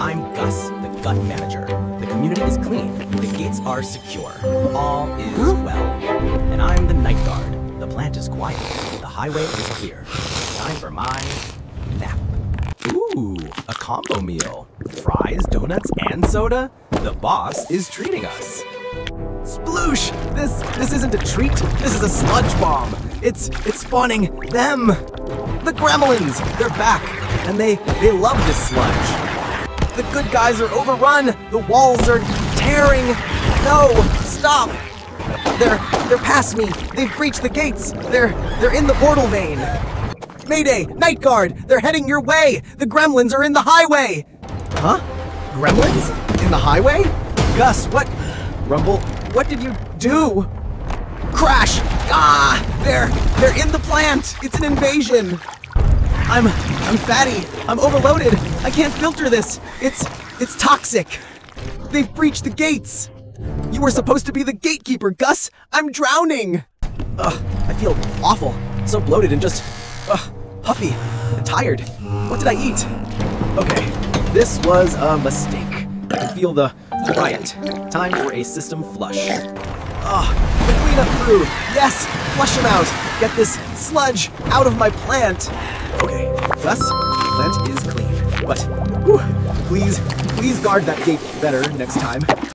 I'm Gus, the gut manager. The community is clean, the gates are secure, all is well. And I'm the night guard. The plant is quiet, the highway is clear. Time for my nap. Ooh, a combo meal. Fries, donuts, and soda? The boss is treating us. Sploosh! This isn't a treat, this is a sludge bomb. It's spawning them. The gremlins, they're back, and they love this sludge. The good guys are overrun, the walls are tearing. No, stop! They're past me, they've breached the gates. They're in the portal vein. Mayday, night guard, they're heading your way. The gremlins are in the highway. Huh? Gremlins? In the highway? Gus, what? Rumble, what did you do? Crash! Ah! They're in the plant! It's an invasion! I'm fatty! I'm overloaded! I can't filter this! It's toxic! They've breached the gates! You were supposed to be the gatekeeper, Gus! I'm drowning! Ugh, I feel awful. So bloated and just puffy and tired. What did I eat? Okay, this was a mistake. I can feel the riot. Time for a system flush. The cleanup crew! Yes! Flush them out! Get this sludge out of my plant! Okay, thus, the plant is clean. But, whew, please guard that gate better next time.